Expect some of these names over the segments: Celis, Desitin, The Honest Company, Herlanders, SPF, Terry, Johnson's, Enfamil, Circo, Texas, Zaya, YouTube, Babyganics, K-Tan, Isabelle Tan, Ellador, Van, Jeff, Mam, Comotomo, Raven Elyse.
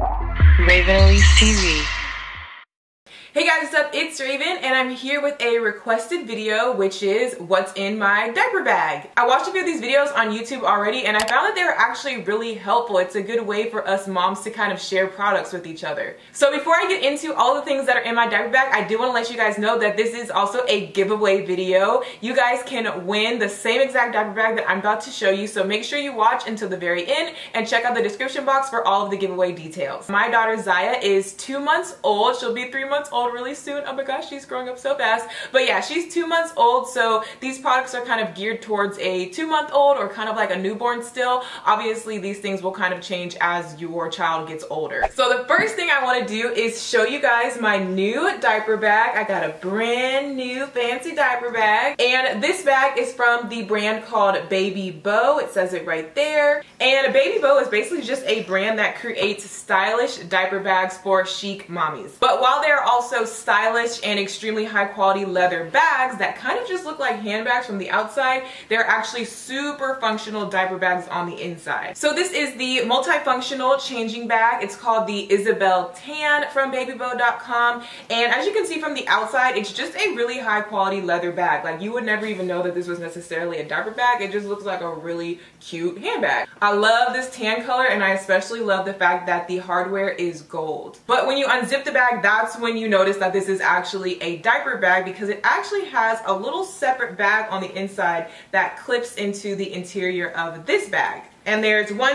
Raven Elyse TV. Hey guys, what's up? It's Raven and I'm here with a requested video, which is what's in my diaper bag. I watched a few of these videos on YouTube already and I found that they were actually really helpful. It's a good way for us moms to kind of share products with each other. So before I get into all the things that are in my diaper bag, I do want to let you guys know that this is also a giveaway video. You guys can win the same exact diaper bag that I'm about to show you, so make sure you watch until the very end and check out the description box for all of the giveaway details. My daughter Zaya is 2 months old. She'll be 3 months old really soon. Oh my gosh, she's growing up so fast. But yeah, she's 2 months old, so these products are kind of geared towards a 2 month old or kind of like a newborn still. Obviously these things will kind of change as your child gets older. So the first thing I want to do is show you guys my new diaper bag. I got a brand new fancy diaper bag, and this bag is from the brand called Baby Bow. It says it right there. And Baby Bow is basically just a brand that creates stylish diaper bags for chic mommies. But while they're also stylish and extremely high quality leather bags that kind of just look like handbags from the outside, they're actually super functional diaper bags on the inside. So this is the multifunctional changing bag. It's called the Isabelle Tan from babybow.com, and as you can see from the outside, it's just a really high quality leather bag. Like, you would never even know that this was necessarily a diaper bag. It just looks like a really cute handbag. I love this tan color, and I especially love the fact that the hardware is gold. But when you unzip the bag, that's when you know notice that this is actually a diaper bag, because it actually has a little separate bag on the inside that clips into the interior of this bag. And there's 6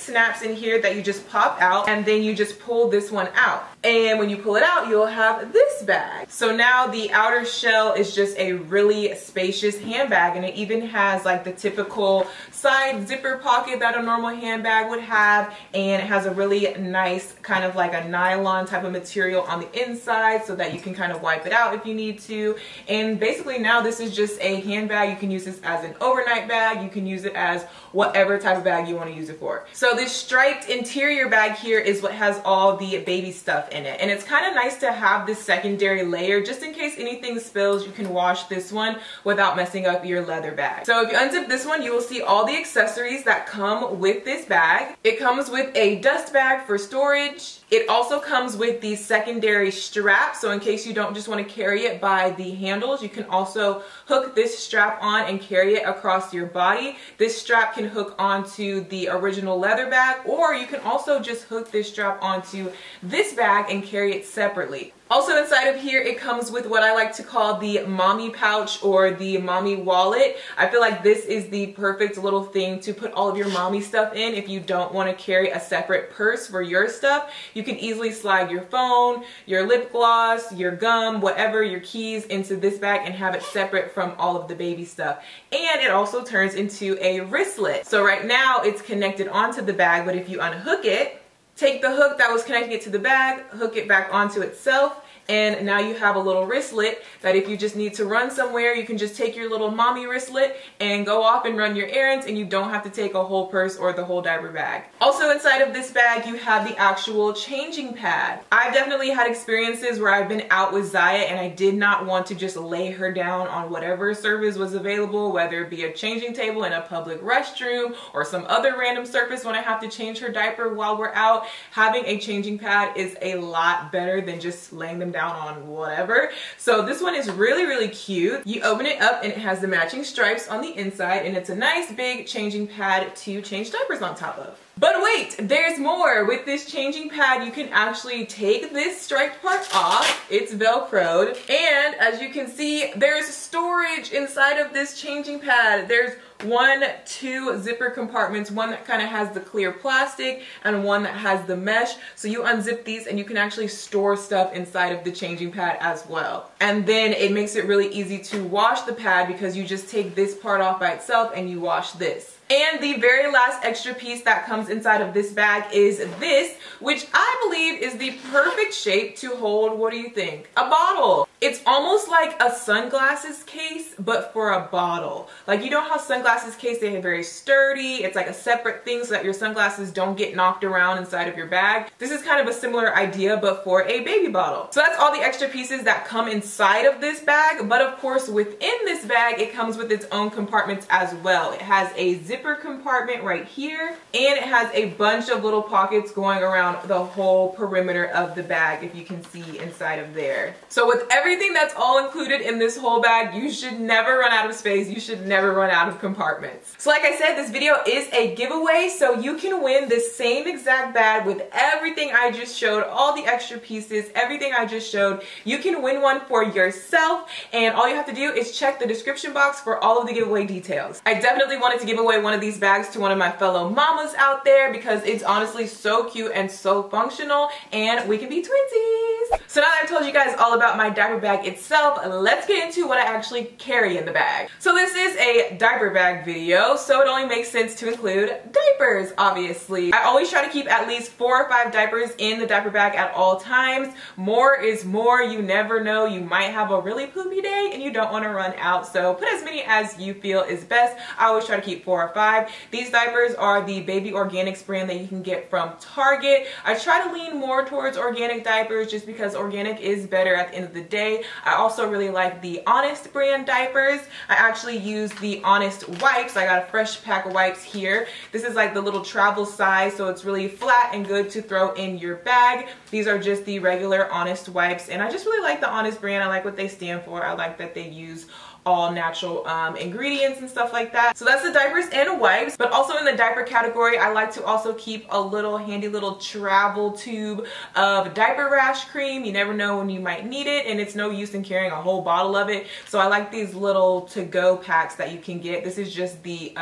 snaps in here that you just pop out, and then you just pull this one out. And when you pull it out, you'll have this bag. So now the outer shell is just a really spacious handbag, and it even has like the typical side zipper pocket that a normal handbag would have, and it has a really nice kind of like a nylon type of material on the inside so that you can kind of wipe it out if you need to. And basically now this is just a handbag. You can use this as an overnight bag. You can use it as whatever type of bag you want to use it for. So this striped interior bag here is what has all the baby stuff in it, and it's kind of nice to have this secondary layer just in case anything spills. You can wash this one without messing up your leather bag. So if you unzip this one, you will see all the accessories that come with this bag. It comes with a dust bag for storage. It also comes with the secondary strap, so in case you don't just want to carry it by the handles, you can also hook this strap on and carry it across your body. This strap can hook onto the original leather bag, or you can also just hook this strap onto this bag and carry it separately. Also inside of here, it comes with what I like to call the mommy pouch or the mommy wallet. I feel like this is the perfect little thing to put all of your mommy stuff in. If you don't want to carry a separate purse for your stuff, you can easily slide your phone, your lip gloss, your gum, whatever, your keys into this bag and have it separate from all of the baby stuff. And it also turns into a wristlet. So right now it's connected onto the bag, but if you unhook it, take the hook that was connecting it to the bag, hook it back onto itself, and now you have a little wristlet that if you just need to run somewhere, you can just take your little mommy wristlet and go off and run your errands, and you don't have to take a whole purse or the whole diaper bag. Also inside of this bag, you have the actual changing pad. I've definitely had experiences where I've been out with Zaya and I did not want to just lay her down on whatever surface was available, whether it be a changing table in a public restroom or some other random surface when I have to change her diaper while we're out. Having a changing pad is a lot better than just laying them down on whatever. So this one is really cute. You open it up and it has the matching stripes on the inside, and it's a nice big changing pad to change diapers on top of. But wait, there's more. With this changing pad, you can actually take this striped part off. It's Velcroed, and as you can see, there's storage inside of this changing pad. There's 1, 2 zipper compartments, one that kind of has the clear plastic and one that has the mesh. So you unzip these and you can actually store stuff inside of the changing pad as well. And then it makes it really easy to wash the pad because you just take this part off by itself and you wash this. And the very last extra piece that comes inside of this bag is this, which I believe is the perfect shape to hold, what do you think? A bottle. It's almost like a sunglasses case, but for a bottle. Like, you know how sunglasses case, they are very sturdy. It's like a separate thing so that your sunglasses don't get knocked around inside of your bag. This is kind of a similar idea, but for a baby bottle. So that's all the extra pieces that come inside of this bag. But of course, within this bag, it comes with its own compartments as well. It has a zipper zipper compartment right here, and it has a bunch of little pockets going around the whole perimeter of the bag, if you can see inside of there. So with everything that's all included in this whole bag, you should never run out of space. You should never run out of compartments. So like I said, this video is a giveaway, so you can win this same exact bag with everything I just showed, all the extra pieces, everything I just showed. You can win one for yourself, and all you have to do is check the description box for all of the giveaway details. I definitely wanted to give away one of these bags to one of my fellow mamas out there because it's honestly so cute and so functional, and we can be twinsies. So now that I've told you guys all about my diaper bag itself, let's get into what I actually carry in the bag. So this is a diaper bag video, so it only makes sense to include diapers, obviously. I always try to keep at least 4 or 5 diapers in the diaper bag at all times. More is more. You never know, you might have a really poopy day and you don't want to run out, so put as many as you feel is best. I always try to keep 4 or 5. These diapers are the Babyganics brand that you can get from Target. I try to lean more towards organic diapers just because organic is better at the end of the day. I also really like the Honest brand diapers. I actually use the Honest wipes. I got a fresh pack of wipes here. This is like the little travel size, so it's really flat and good to throw in your bag. These are just the regular Honest wipes, and I just really like the Honest brand. I like what they stand for. I like that they use all natural ingredients and stuff like that. So that's the diapers and wipes, but also in the diaper category, I like to also keep a little handy little travel tube of diaper rash cream. You never know when you might need it, and it's no use in carrying a whole bottle of it. So I like these little to-go packs that you can get. This is just the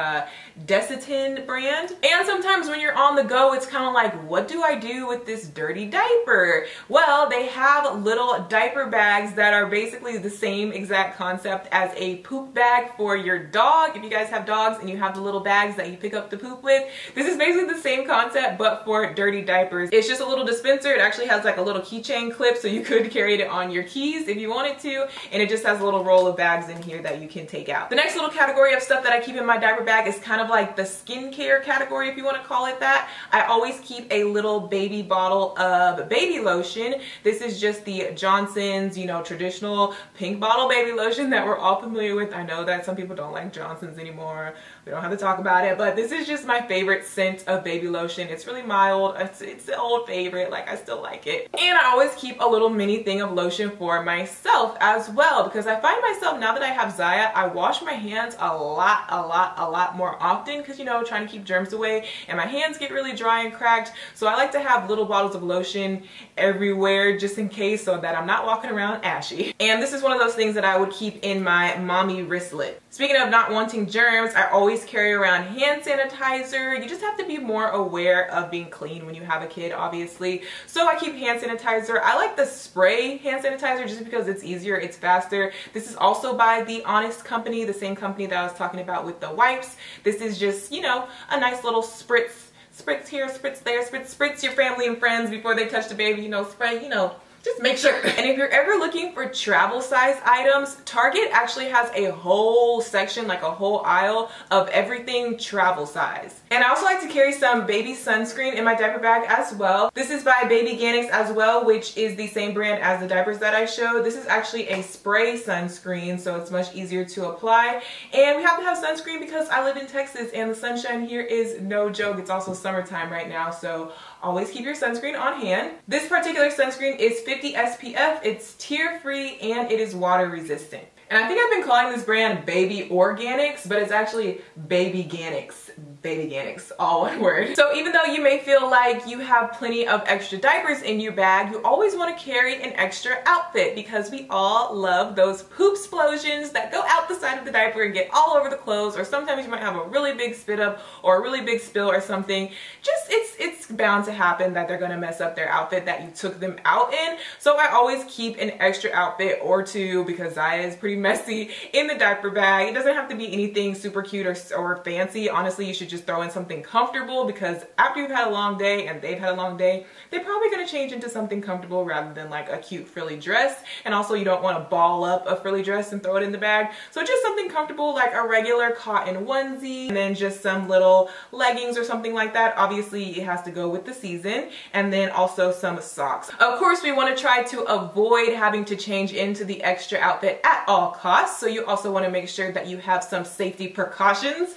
Desitin brand. And sometimes when you're on the go, it's kind of like, what do I do with this dirty diaper? Well, they have little diaper bags that are basically the same exact concept as a poop bag for your dog. If you guys have dogs and you have the little bags that you pick up the poop with, this is basically the same concept but for dirty diapers. It's just a little dispenser. It actually has like a little keychain clip, so you could carry it on your keys if you wanted to, and it just has a little roll of bags in here that you can take out. The next little category of stuff that I keep in my diaper bag is kind of like the skincare category, if you want to call it that. I always keep a little baby bottle of baby lotion. This is just the Johnson's, you know, traditional pink bottle baby lotion that we're all familiar with. I know that some people don't like Johnson's anymore. We don't have to talk about it, but this is just my favorite scent of baby lotion. It's really mild. It's an old favorite. Like, I still like it. And I always keep a little mini thing of lotion for myself as well, because I find myself, now that I have Zaya, I wash my hands a lot more often because, you know, trying to keep germs away, and my hands get really dry and cracked. So I like to have little bottles of lotion everywhere just in case, so that I'm not walking around ashy. And this is one of those things that I would keep in my mommy wristlet. Speaking of not wanting germs, I always carry around hand sanitizer. You just have to be more aware of being clean when you have a kid, obviously. So I keep hand sanitizer. I like the spray hand sanitizer just because it's easier, it's faster. This is also by the Honest Company, the same company that I was talking about with the wipes. This is just, you know, a nice little spritz. Spritz here, spritz there, spritz your family and friends before they touch the baby, you know, spray, you know. Just make sure. And if you're ever looking for travel size items, Target actually has a whole section, like a whole aisle of everything travel size. And I also like to carry some baby sunscreen in my diaper bag as well. This is by Babyganics as well, which is the same brand as the diapers that I showed. This is actually a spray sunscreen, so it's much easier to apply. And we have to have sunscreen because I live in Texas and the sunshine here is no joke. It's also summertime right now, so always keep your sunscreen on hand. This particular sunscreen is 50 SPF, it's tear-free, and it is water resistant. And I think I've been calling this brand Baby Organics, but it's actually Babyganics. Babyganics, all one word. So even though you may feel like you have plenty of extra diapers in your bag, you always want to carry an extra outfit because we all love those poop explosions that go out the side of the diaper and get all over the clothes, or sometimes you might have a really big spit up or a really big spill or something. Just it's bound to happen that they're gonna mess up their outfit that you took them out in. So I always keep an extra outfit or two because Zaya is pretty messy in the diaper bag. It doesn't have to be anything super cute or fancy. Honestly, you should just throw in something comfortable because after you've had a long day and they've had a long day, they're probably gonna change into something comfortable rather than like a cute frilly dress. And also you don't wanna ball up a frilly dress and throw it in the bag. So just something comfortable like a regular cotton onesie and then just some little leggings or something like that. Obviously it has to go go with the season, and then also some socks. Of course, we want to try to avoid having to change into the extra outfit at all costs, so you also want to make sure that you have some safety precautions.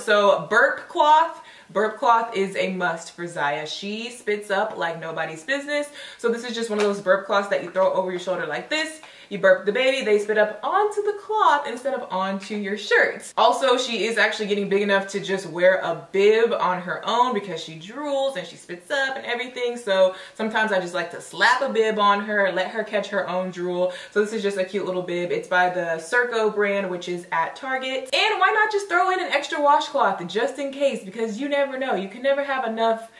So burp cloth. Burp cloth is a must for Zaya. She spits up like nobody's business. So this is just one of those burp cloths that you throw over your shoulder like this. You burp the baby, they spit up onto the cloth instead of onto your shirts. Also, she is actually getting big enough to just wear a bib on her own because she drools and she spits up and everything. So sometimes I just like to slap a bib on her, let her catch her own drool. So this is just a cute little bib. It's by the Circo brand, which is at Target. And why not just throw in an extra washcloth just in case, because you never know. You can never have enough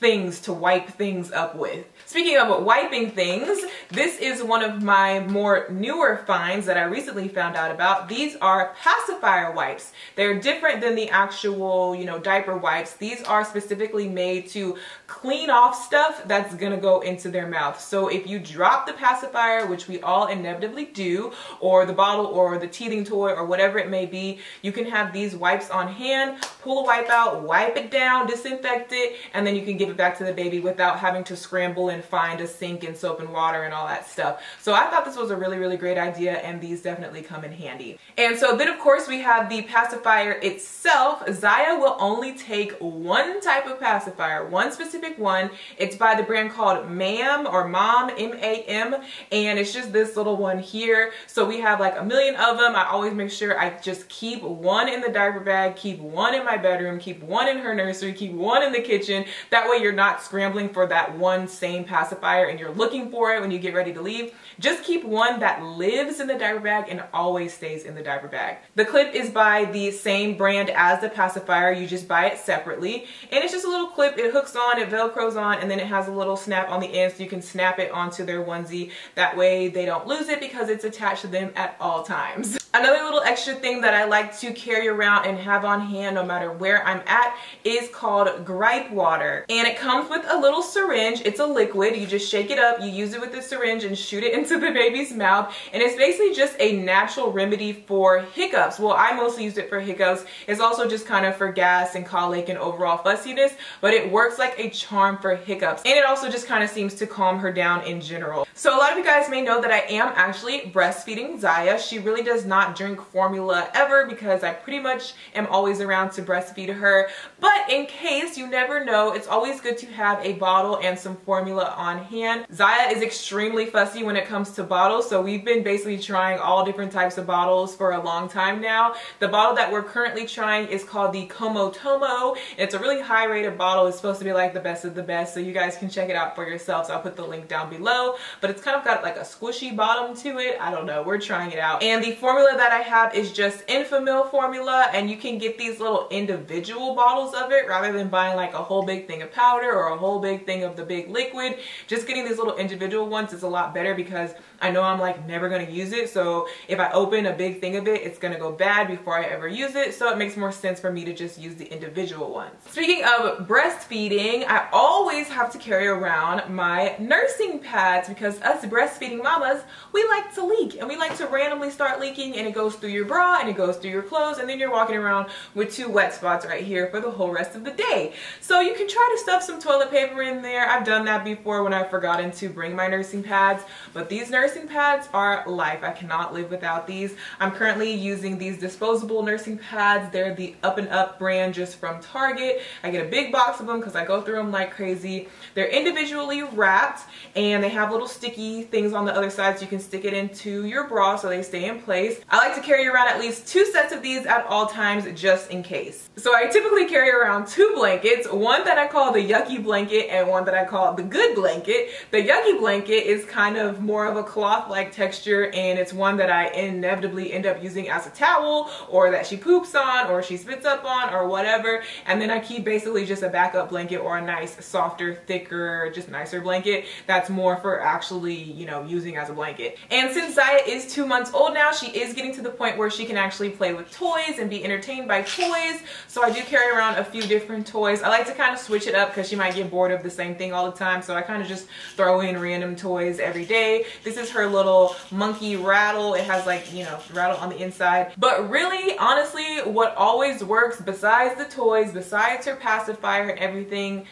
things to wipe things up with. Speaking of wiping things, this is one of my more newer finds that I recently found out about. These are pacifier wipes. They're different than the actual, you know, diaper wipes. These are specifically made to clean off stuff that's gonna go into their mouth. So if you drop the pacifier, which we all inevitably do, or the bottle or the teething toy or whatever it may be, you can have these wipes on hand, pull a wipe out, wipe it down, disinfect it, and then you can give it back to the baby without having to scramble and find a sink and soap and water and all that stuff. So I thought this was a really great idea, and these definitely come in handy. And so then of course we have the pacifier itself. Zaya will only take one type of pacifier, one specific one. It's by the brand called Mam or Mom, M-A-M, and it's just this little one here. So we have like a million of them. I always make sure I just keep one in the diaper bag, keep one in my bedroom, keep one in her nursery, keep one in the kitchen. That way you're not scrambling for that one same pacifier and you're looking for it when you get ready to leave. Just keep one that lives in the diaper bag and always stays in the diaper bag. The clip is by the same brand as the pacifier. You just buy it separately, and it's just a little clip. It hooks on, it velcros on, and then it has a little snap on the end so you can snap it onto their onesie. That way they don't lose it because it's attached to them at all times. Another little extra thing that I like to carry around and have on hand no matter where I'm at is called gripe water. And it comes with a little syringe. It's a liquid. You just shake it up, you use it with the syringe and shoot it into the baby's mouth. And it's basically just a natural remedy for hiccups. Well, I mostly used it for hiccups. It's also just kind of for gas and colic and overall fussiness, but it works like a charm for hiccups. And it also just kind of seems to calm her down in general. So a lot of you guys may know that I am actually breastfeeding Zaya. She really does not drink formula ever because I pretty much am always around to breastfeed her, but in case you never know, it's always good to have a bottle and some formula on hand. Zaya is extremely fussy when it comes to bottles, so we've been basically trying all different types of bottles for a long time now. The bottle that we're currently trying is called the Comotomo. It's a really high rated bottle. It's supposed to be like the best of the best, so you guys can check it out for yourselves. I'll put the link down below, but it's kind of got like a squishy bottom to it. I don't know, we're trying it out. And the formula that I have is just Enfamil formula, and you can get these little individual bottles of it rather than buying like a whole big thing of powder or a whole big thing of the big liquid. Just getting these little individual ones is a lot better because I know I'm like never gonna use it, so if I open a big thing of it, it's gonna go bad before I ever use it, so it makes more sense for me to just use the individual ones. Speaking of breastfeeding, I always have to carry around my nursing pads because us breastfeeding mamas, we like to leak, and we like to randomly start leaking, and it goes through your bra and it goes through your clothes, and then you're walking around with two wet spots right here for the whole rest of the day. So you can try to stuff some toilet paper in there. I've done that before when I've forgotten to bring my nursing pads, but these nursing pads are life. I cannot live without these. I'm currently using these disposable nursing pads. They're the Up and Up brand, just from Target. I get a big box of them because I go through them like crazy. They're individually wrapped and they have little sticky things on the other side so you can stick it into your bra so they stay in place. I like to carry around at least 2 sets of these at all times just in case. So I typically carry around 2 blankets, one that I call the yucky blanket and one that I call the good blanket. The yucky blanket is kind of more of a cloth-like texture, and it's one that I inevitably end up using as a towel, or that she poops on, or she spits up on, or whatever. And then I keep basically just a backup blanket or a nice softer, thicker, just nicer blanket that's more for actually, you know, using as a blanket. And since Zaya is 2 months old now, she is getting to the point where she can actually play with toys and be entertained by toys, so I do carry around a few different toys. I like to kind of switch it up because she might get bored of the same thing all the time, so I kind of just throw in random toys every day. This is her little monkey rattle. It has like, you know, rattle on the inside, but really honestly what always works, besides the toys, besides her pacifier and everything,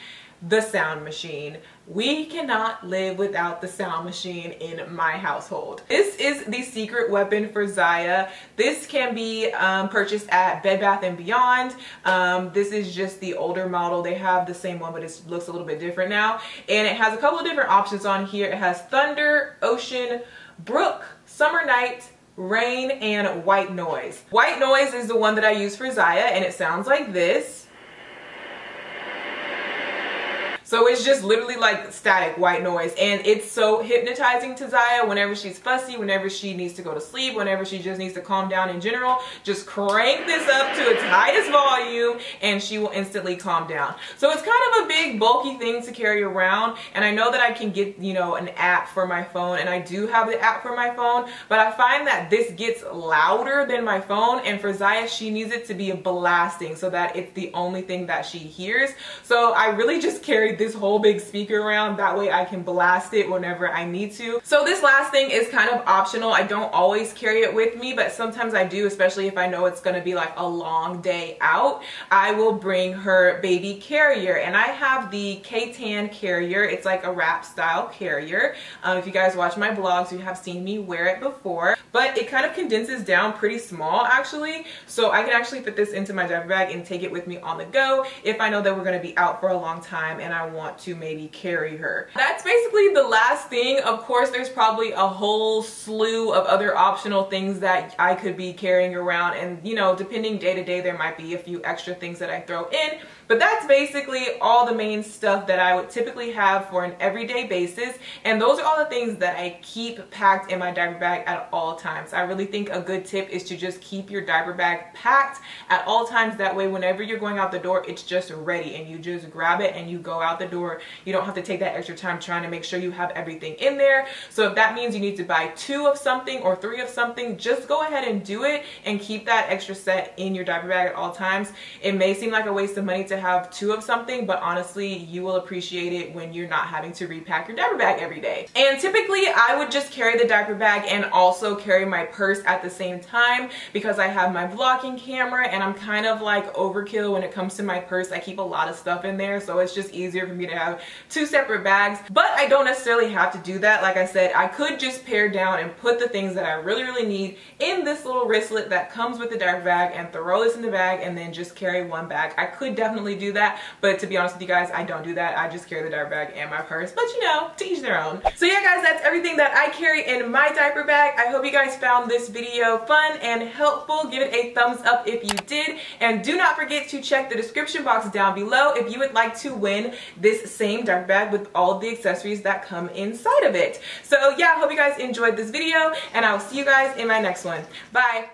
the sound machine. We cannot live without the sound machine in my household. This is the secret weapon for Zaya. This can be purchased at Bed Bath & Beyond. This is just the older model. They have the same one, but it looks a little bit different now. And it has a couple of different options on here. It has Thunder, Ocean, Brook, Summer Night, Rain, and White Noise. White Noise is the one that I use for Zaya, and it sounds like this. So it's just literally like static white noise, and it's so hypnotizing to Zaya. Whenever she's fussy, whenever she needs to go to sleep, whenever she just needs to calm down in general, just crank this up to its highest volume and she will instantly calm down. So it's kind of a big bulky thing to carry around, and I know that I can get, you know, an app for my phone, and I do have the app for my phone, but I find that this gets louder than my phone, and for Zaya, she needs it to be blasting so that it's the only thing that she hears. So I really just carried this whole big speaker around, that way I can blast it whenever I need to. So this last thing is kind of optional. I don't always carry it with me, but sometimes I do, especially if I know it's gonna be like a long day out. I will bring her baby carrier, and I have the K-Tan carrier. It's like a wrap style carrier. If you guys watch my blogs, you have seen me wear it before, but it kind of condenses down pretty small actually, so I can actually fit this into my diaper bag and take it with me on the go if I know that we're gonna be out for a long time and I want to maybe carry her. That's basically the last thing. Of course, there's probably a whole slew of other optional things that I could be carrying around, and you know, depending day to day, there might be a few extra things that I throw in, but that's basically all the main stuff that I would typically have for an everyday basis, and those are all the things that I keep packed in my diaper bag at all times. I really think a good tip is to just keep your diaper bag packed at all times. That way, whenever you're going out the door, it's just ready, and you just grab it and you go out the door. You don't have to take that extra time trying to make sure you have everything in there. So if that means you need to buy 2 of something or 3 of something, just go ahead and do it, and keep that extra set in your diaper bag at all times. It may seem like a waste of money to have 2 of something, but honestly, you will appreciate it when you're not having to repack your diaper bag every day. And typically, I would just carry the diaper bag and also carry my purse at the same time, because I have my vlogging camera and I'm kind of like overkill when it comes to my purse. I keep a lot of stuff in there, so it's just easier for me to have 2 separate bags, but I don't necessarily have to do that. Like I said, I could just pare down and put the things that I really need in this little wristlet that comes with the diaper bag and throw this in the bag and then just carry one bag. I could definitely do that, but to be honest with you guys, I don't do that. I just carry the diaper bag and my purse, but you know, to each their own. So yeah guys, that's everything that I carry in my diaper bag. I hope you guys found this video fun and helpful. Give it a thumbs up if you did, and do not forget to check the description box down below if you would like to win this same diaper bag with all the accessories that come inside of it. So yeah, I hope you guys enjoyed this video, and I will see you guys in my next one. Bye!